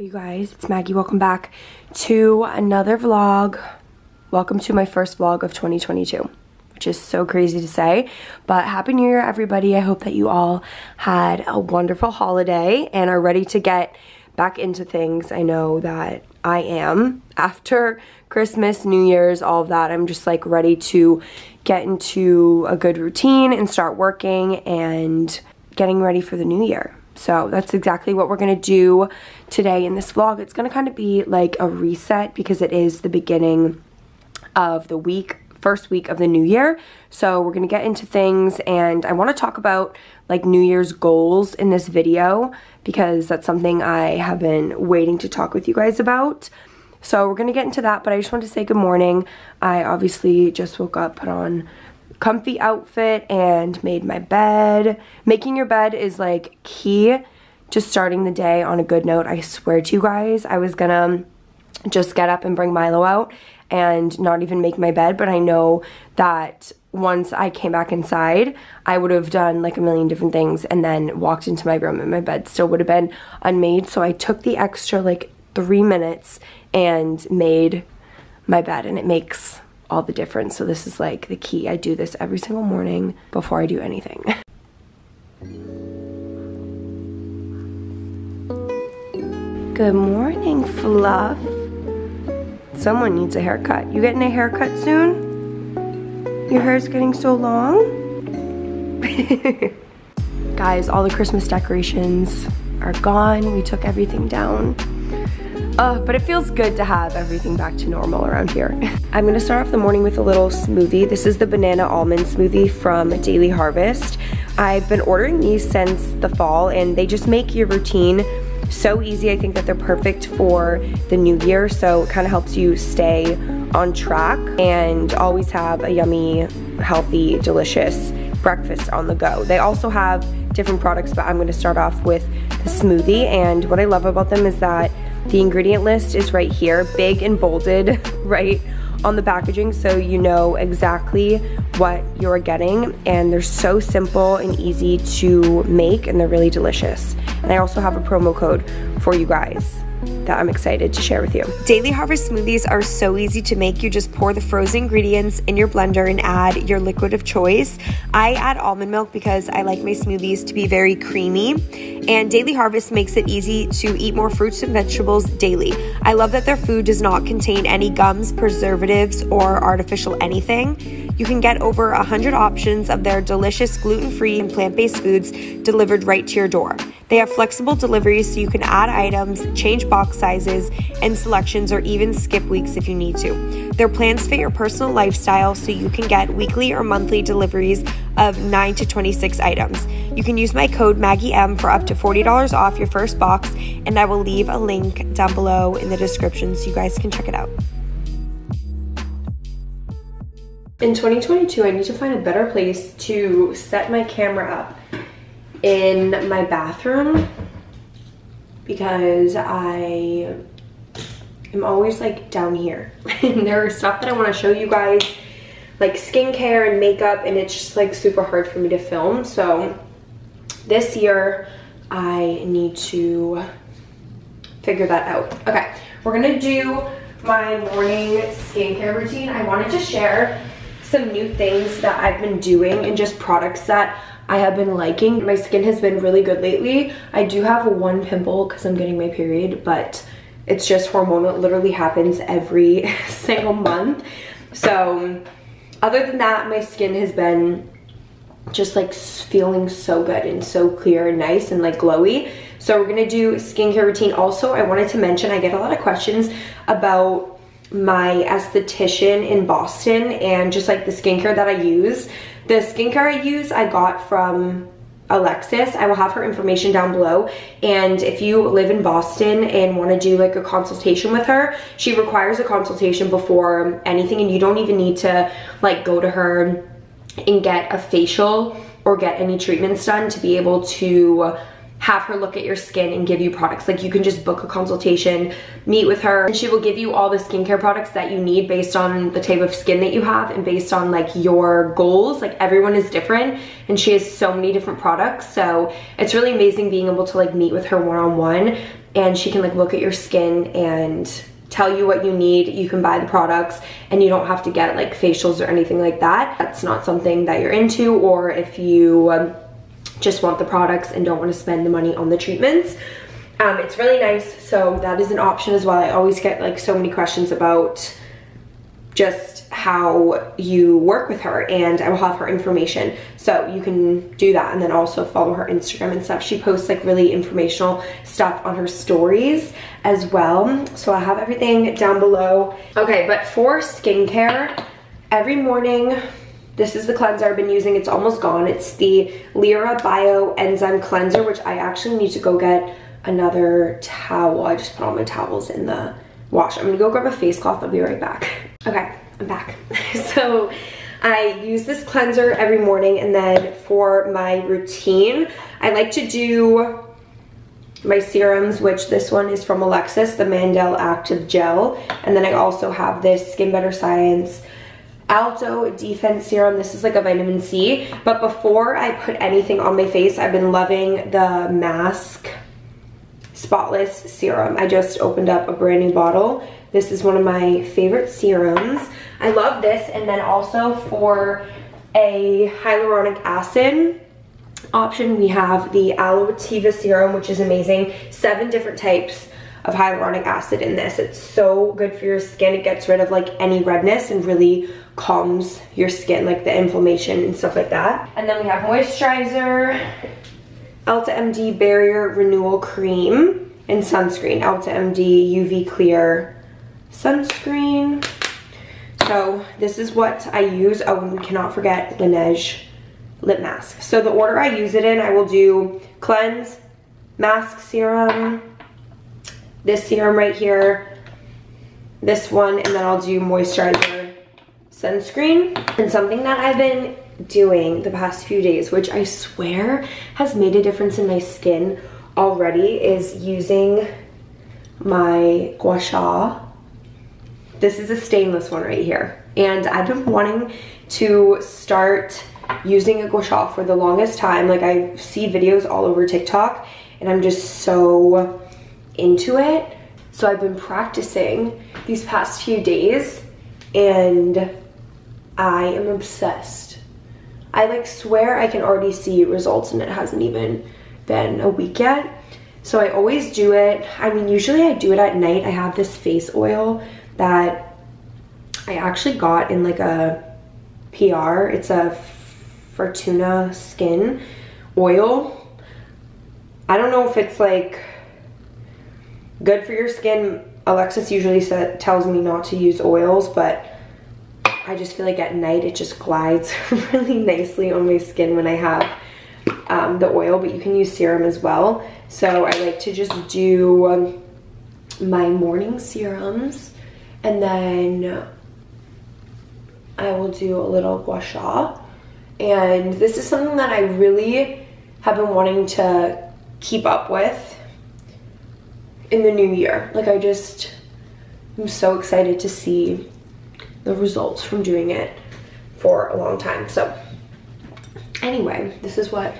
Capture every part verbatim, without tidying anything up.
Hey you guys, it's Maggie. Welcome back to another vlog. Welcome to my first vlog of twenty twenty-two, which is so crazy to say, but happy new year everybody. I hope that you all had a wonderful holiday and are ready to get back into things. I know that I am. After Christmas, New Year's, all of that, I'm just like ready to get into a good routine and start working and getting ready for the new year. So that's exactly what we're going to do today in this vlog. It's going to kind of be like a reset because it is the beginning of the week, first week of the new year. So we're going to get into things, and I want to talk about like New Year's goals in this video because that's something I have been waiting to talk with you guys about. So we're going to get into that, but I just wanted to say good morning. I obviously just woke up, put on comfy outfit and made my bed. Making your bed is like key to starting the day on a good note. I swear to you guys, I was gonna just get up and bring Milo out and not even make my bed, but I know that once I came back inside, I would have done like a million different things and then walked into my room and my bed still would have been unmade. So I took the extra like three minutes and made my bed, and it makes all the difference. So this is like the key. I do this every single morning before I do anything. Good morning, Fluff. Someone needs a haircut. You getting a haircut soon? Your hair's getting so long. Guys, all the Christmas decorations are gone. We took everything down. Uh, but it feels good to have everything back to normal around here. I'm gonna start off the morning with a little smoothie. This is the banana almond smoothie from Daily Harvest. I've been ordering these since the fall, and they just make your routine so easy. I think that they're perfect for the new year, so it kind of helps you stay on track and always have a yummy, healthy, delicious breakfast on the go. They also have different products, but I'm gonna start off with the smoothie, and what I love about them is that the ingredient list is right here, big and bolded right on the packaging, so you know exactly what you're getting, and they're so simple and easy to make, and they're really delicious. And I also have a promo code for you guys that I'm excited to share with you. Daily Harvest smoothies are so easy to make. You just pour the frozen ingredients in your blender and add your liquid of choice. I add almond milk because I like my smoothies to be very creamy, and Daily Harvest makes it easy to eat more fruits and vegetables daily. I love that their food does not contain any gums, preservatives, or artificial anything. You can get over one hundred options of their delicious gluten-free and plant-based foods delivered right to your door. They have flexible deliveries, so you can add items, change box sizes and selections, or even skip weeks if you need to. Their plans fit your personal lifestyle, so you can get weekly or monthly deliveries of nine to twenty-six items. You can use my code MaggieM for up to forty dollars off your first box, and I will leave a link down below in the description so you guys can check it out. In twenty twenty-two, I need to find a better place to set my camera up in my bathroom because I am always like down here. And there is stuff that I want to show you guys, like skincare and makeup, and it's just like super hard for me to film. So this year I need to figure that out. Okay, we're gonna do my morning skincare routine. I wanted to share some new things that I've been doing and just products that I have been liking. My skin has been really good lately. I do have one pimple because I'm getting my period, but it's just hormonal. It literally happens every single month. So other than that, my skin has been just like feeling so good and so clear and nice and like glowy. So we're gonna do skincare routine. Also, I wanted to mention, I get a lot of questions about my esthetician in Boston and just like the skincare that I use. The skincare I use I got from Alexis. I will have her information down below, and if you live in Boston and want to do like a consultation with her, she requires a consultation before anything, and you don't even need to like go to her and get a facial or get any treatments done to be able to have her look at your skin and give you products. Like you can just book a consultation, meet with her, and she will give you all the skincare products that you need based on the type of skin that you have and based on like your goals. Like everyone is different, and she has so many different products. So it's really amazing being able to like meet with her one-on-one and she can like look at your skin and tell you what you need. You can buy the products and you don't have to get like facials or anything like that. That's not something that you're into, or if you um, just want the products and don't want to spend the money on the treatments. Um, it's really nice, so that is an option as well. I always get like so many questions about just how you work with her, and I will have her information so you can do that, and then also follow her Instagram and stuff. She posts like really informational stuff on her stories as well, so I'll have everything down below. Okay, but for skincare, every morning, this is the cleanser I've been using. It's almost gone. It's the Lyra Bio Enzyme Cleanser, which I actually need to go get another towel. I just put all my towels in the wash. I'm gonna go grab a face cloth. I'll be right back. Okay, I'm back. So I use this cleanser every morning, and then for my routine, I like to do my serums, which this one is from Alexis, the Mandel Active Gel. And then I also have this Skin Better Science Alto Defense Serum. This is like a vitamin C. But before I put anything on my face, I've been loving the Mask Spotless Serum. I just opened up a brand new bottle. This is one of my favorite serums. I love this. And then also for a hyaluronic acid option, we have the Aloe Attiva Serum, which is amazing. Seven different types of hyaluronic acid in this. It's so good for your skin. It gets rid of like any redness and really calms your skin, like the inflammation and stuff like that. And then we have moisturizer, Elta M D Barrier Renewal Cream, and sunscreen, Elta M D U V Clear sunscreen. So this is what I use. Oh, and we cannot forget Laneige Lip Mask. So the order I use it in, I will do cleanse, mask serum, this serum right here, this one, and then I'll do moisturizer, sunscreen. And something that I've been doing the past few days, which I swear has made a difference in my skin already, is using my Gua Sha. This is a stainless one right here, and I've been wanting to start using a Gua Sha for the longest time. Like, I see videos all over TikTok and I'm just so into it, so I've been practicing these past few days and I am obsessed. I like swear I can already see results, and it hasn't even been a week yet. So I always do it. I mean, usually I do it at night. I have this face oil that I actually got in like a P R. It's a Fortuna skin oil. I don't know if it's like good for your skin. Alexis usually said, tells me not to use oils, but I just feel like at night it just glides really nicely on my skin when I have um, the oil, but you can use serum as well. So I like to just do um, my morning serums, and then I will do a little Gua Sha. And this is something that I really have been wanting to keep up with in the new year. Like, I just am so excited to see the results from doing it for a long time. So anyway, this is what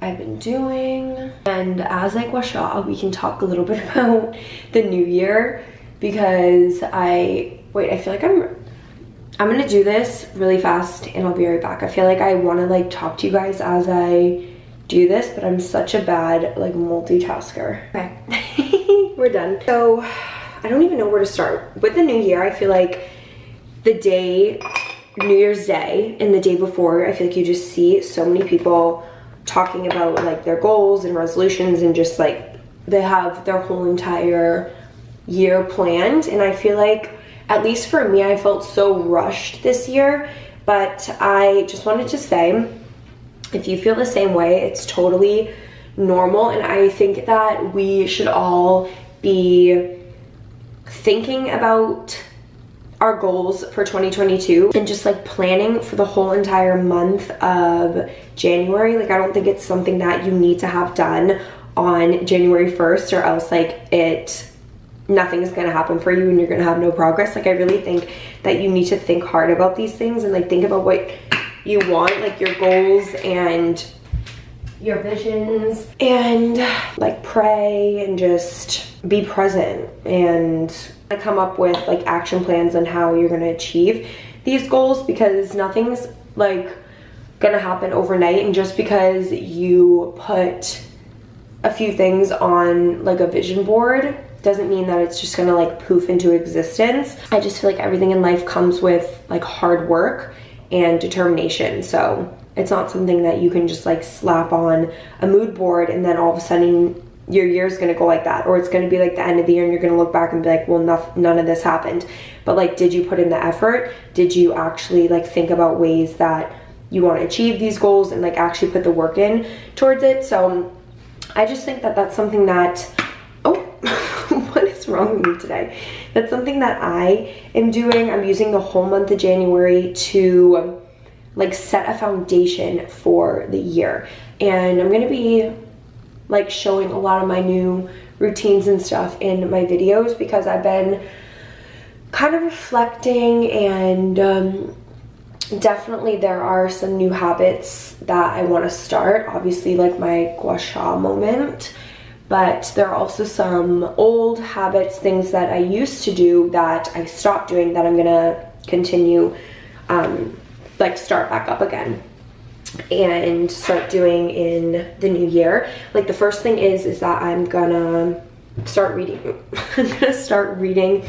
I've been doing. And as I Gua Sha, we can talk a little bit about the new year, because I wait I feel like I'm I'm gonna do this really fast and I'll be right back. I feel like I want to like talk to you guys as I do this, but I'm such a bad like multitasker. Okay. We're done. So I don't even know where to start with the new year. I feel like the day, New Year's Day and the day before, I feel like you just see so many people talking about like their goals and resolutions, and just like they have their whole entire year planned. And I feel like, at least for me, I felt so rushed this year. But I just wanted to say, if you feel the same way, it's totally normal. And I think that we should all be thinking about our goals for twenty twenty-two and just like planning for the whole entire month of January. Like, I don't think it's something that you need to have done on January first, or else like it nothing is gonna happen for you and you're gonna have no progress. Like, I really think that you need to think hard about these things and like think about what you want, like your goals and your visions, and like pray and just be present and come up with like action plans on how you're gonna achieve these goals, because nothing's like gonna happen overnight. And just because you put a few things on like a vision board doesn't mean that it's just gonna like poof into existence. I just feel like everything in life comes with like hard work and determination. So it's not something that you can just like slap on a mood board and then all of a sudden your year's gonna go like that, or it's gonna be like the end of the year and you're gonna look back and be like, well, no, none of this happened. But like, did you put in the effort? Did you actually like think about ways that you want to achieve these goals and like actually put the work in towards it? So I just think that that's something that, oh, what is wrong with me today? That's something that I am doing. I'm using the whole month of January to like set a foundation for the year. And I'm gonna be like showing a lot of my new routines and stuff in my videos, because I've been kind of reflecting, and um, definitely there are some new habits that I want to start. Obviously like my gua sha moment, but there are also some old habits, things that I used to do that I stopped doing, that I'm gonna continue um, like start back up again and start doing in the new year. Like the first thing is is that I'm gonna start reading. I'm gonna start reading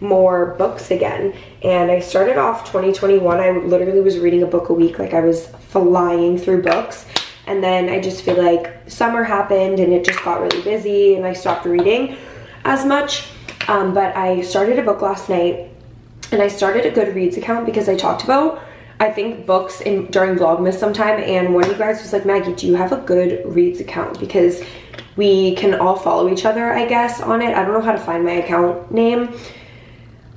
more books again. And I started off twenty twenty-one, I literally was reading a book a week, like I was flying through books. And then I just feel like summer happened and it just got really busy and I stopped reading as much. Um, but I started a book last night, and I started a Goodreads account because I talked about, I think, books in during Vlogmas sometime, and one of you guys was like, Maggie, do you have a Goodreads account? Because we can all follow each other, I guess, on it. I don't know how to find my account name.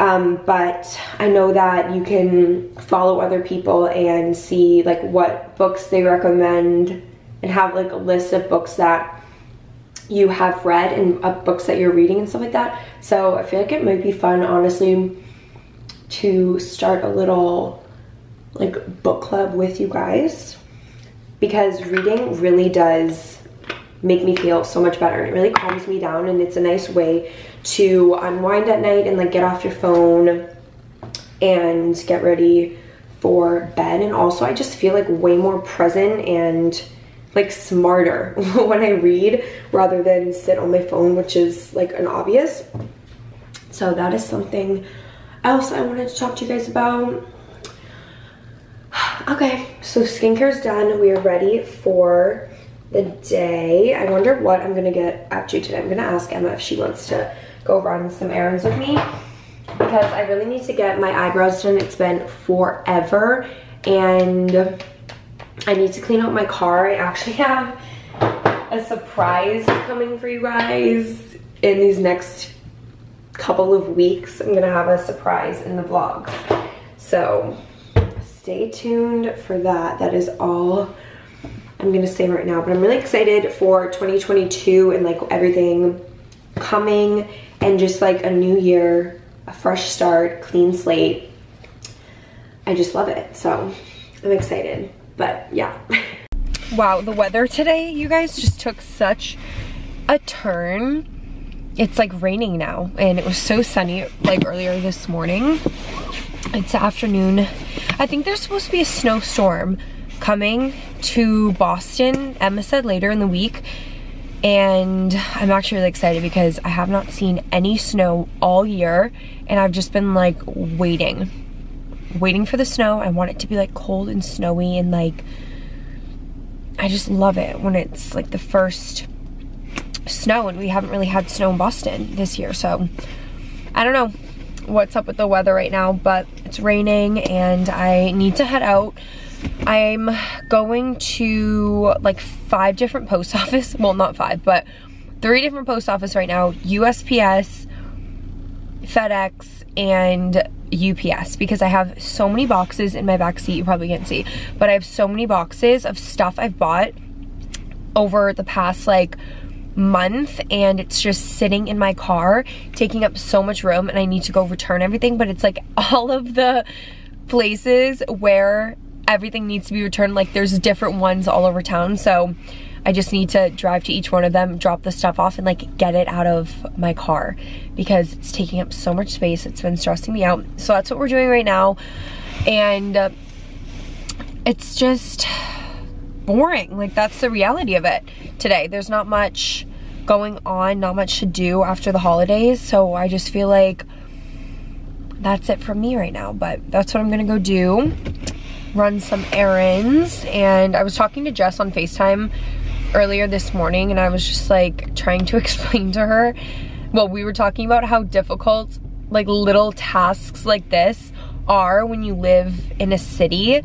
Um, but I know that you can follow other people and see like what books they recommend, and have like a list of books that you have read and uh, books that you're reading and stuff like that. So I feel like it might be fun, honestly, to start a little like book club with you guys, because reading really does make me feel so much better. It really calms me down, and it's a nice way to unwind at night and like get off your phone and get ready for bed. And also I just feel like way more present and like smarter when I read, rather than sit on my phone, which is like an obvious. So that is something else I wanted to talk to you guys about. Okay, so skincare's done. We are ready for the day. I wonder what I'm gonna get up to today. I'm gonna ask Emma if she wants to go run some errands with me, because I really need to get my eyebrows done. It's been forever, and I need to clean out my car. I actually have a surprise coming for you guys in these next couple of weeks. I'm gonna have a surprise in the vlogs, so stay tuned for that. That is all I'm gonna say right now, but I'm really excited for twenty twenty-two and like everything coming, and just like a new year, a fresh start, clean slate. I just love it, so I'm excited. But yeah. Wow, the weather today, you guys, just took such a turn. It's like raining now, and it was so sunny like earlier this morning. It's afternoon. I think there's supposed to be a snowstorm coming to Boston, Emma said, later in the week, and I'm actually really excited because I have not seen any snow all year, and I've just been like waiting waiting for the snow. I want it to be like cold and snowy, and like I just love it when it's like the first snow, and we haven't really had snow in Boston this year. So I don't know what's up with the weather right now, but it's raining and I need to head out. I'm going to like five different post office, well, not five, but three different post office right now, U S P S, FedEx, and U P S, because I have so many boxes in my back seat. You probably can't see, but I have so many boxes of stuff I've bought over the past like month, and it's just sitting in my car taking up so much room, and I need to go return everything. But it's like all of the places where everything needs to be returned, like there's different ones all over town. So I just need to drive to each one of them, drop the stuff off, and like get it out of my car because it's taking up so much space. It's been stressing me out. So that's what we're doing right now. And uh, it's just boring. Like, that's the reality of it today. There's not much going on, not much to do after the holidays. So I just feel like that's it from me right now. But that's what I'm gonna go do. Run some errands. And I was talking to Jess on FaceTime earlier this morning, and I was just like trying to explain to her, well, we were talking about how difficult like little tasks like this are when you live in a city.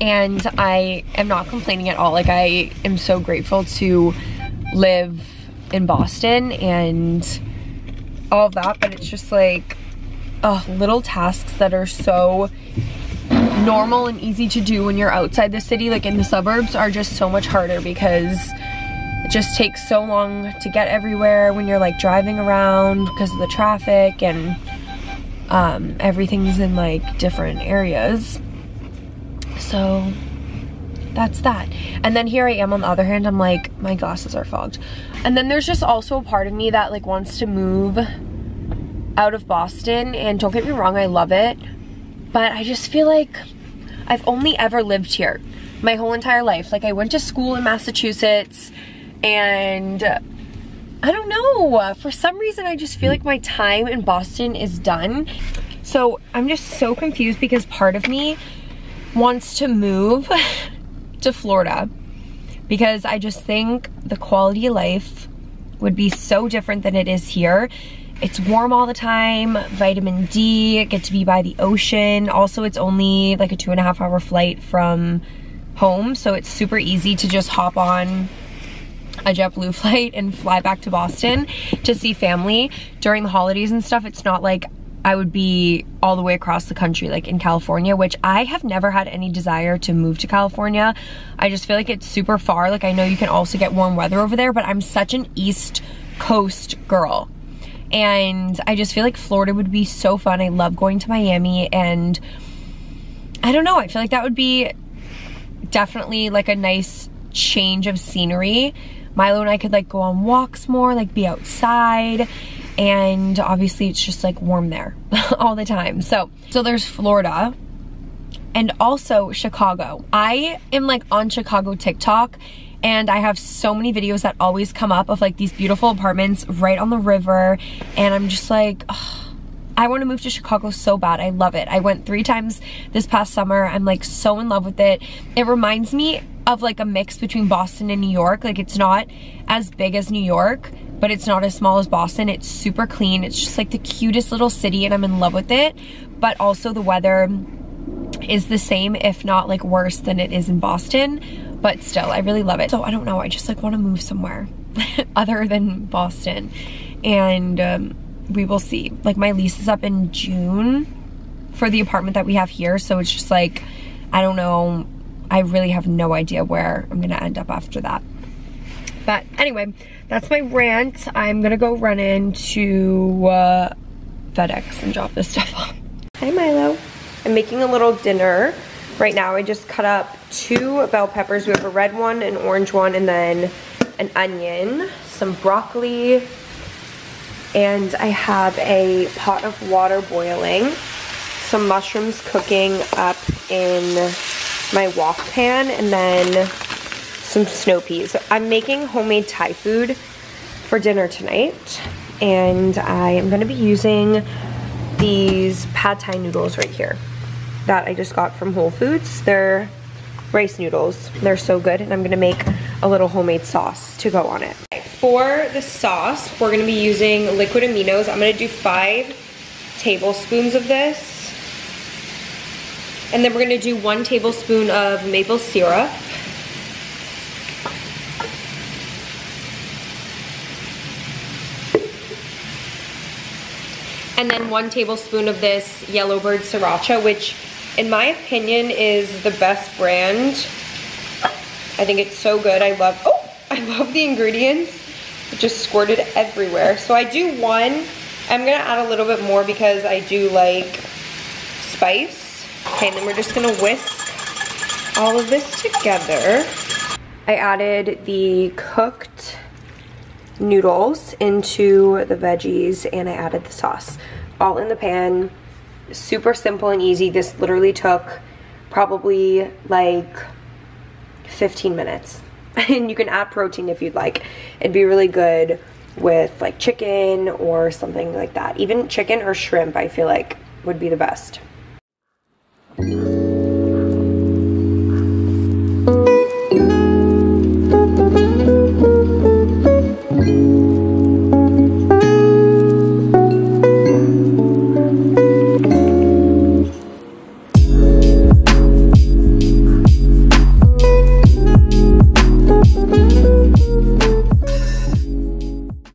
And I am not complaining at all. Like, I am so grateful to live in Boston and all of that, but it's just like, oh, little tasks that are so normal and easy to do when you're outside the city, like in the suburbs, are just so much harder because it just takes so long to get everywhere when you're like driving around because of the traffic, and um, everything's in like different areas. So that's that. And then here I am on the other hand, I'm like, my glasses are fogged. And then there's just also a part of me that like wants to move out of Boston, and don't get me wrong, I love it, but I just feel like I've only ever lived here my whole entire life. Like, I went to school in Massachusetts, and I don't know, for some reason I just feel like my time in Boston is done. So I'm just so confused because part of me wants to move to Florida because I just think the quality of life would be so different than it is here. It's warm all the time, vitamin D, get to be by the ocean. Also, it's only like a two and a half hour flight from home, so it's super easy to just hop on a JetBlue flight and fly back to Boston to see family during the holidays and stuff. It's not like I would be all the way across the country like in California, which I have never had any desire to move to California. I just feel like it's super far. Like, I know you can also get warm weather over there, but I'm such an East Coast girl. And I just feel like Florida would be so fun. I love going to Miami, and I don't know, I feel like that would be definitely like a nice change of scenery. Milo and I could like go on walks more, like be outside, and obviously it's just like warm there all the time. So, so there's Florida, and also Chicago. I am like on Chicago TikTok, and I have so many videos that always come up of like these beautiful apartments right on the river, and I'm just like, oh, I want to move to Chicago so bad. I love it. I went three times this past summer. I'm like so in love with it. It reminds me of like a mix between Boston and New York. Like, it's not as big as New York, but it's not as small as Boston. It's super clean. It's just like the cutest little city, and I'm in love with it. But also the weather is the same, if not like worse than it is in Boston. But still, I really love it. So I don't know, I just like want to move somewhere other than Boston. And um, we will see. Like, my lease is up in June for the apartment that we have here. So it's just like, I don't know. I really have no idea where I'm gonna end up after that. But anyway, that's my rant. I'm gonna go run into uh, FedEx and drop this stuff off. Hi, Milo. I'm making a little dinner right now. I just cut up two bell peppers. We have a red one, an orange one, and then an onion, some broccoli, and I have a pot of water boiling, some mushrooms cooking up in my wok pan, and then some snow peas. So I'm making homemade Thai food for dinner tonight, and I am going to be using these pad Thai noodles right here that I just got from Whole Foods. They're rice noodles. They're so good, and I'm gonna make a little homemade sauce to go on it. For the sauce, we're gonna be using liquid aminos. I'm gonna do five tablespoons of this. And then we're gonna do one tablespoon of maple syrup. And then one tablespoon of this Yellow Bird sriracha, which in my opinion is the best brand. I think it's so good. I love, oh, I love the ingredients. It just squirted everywhere. So I do one. I'm gonna add a little bit more because I do like spice. Okay, and then we're just gonna whisk all of this together. I added the cooked noodles into the veggies, and I added the sauce all in the pan. Super simple and easy. This literally took probably like fifteen minutes. And you can add protein if you'd like. It'd be really good with like chicken or something like that. Even chicken or shrimp I feel like would be the best.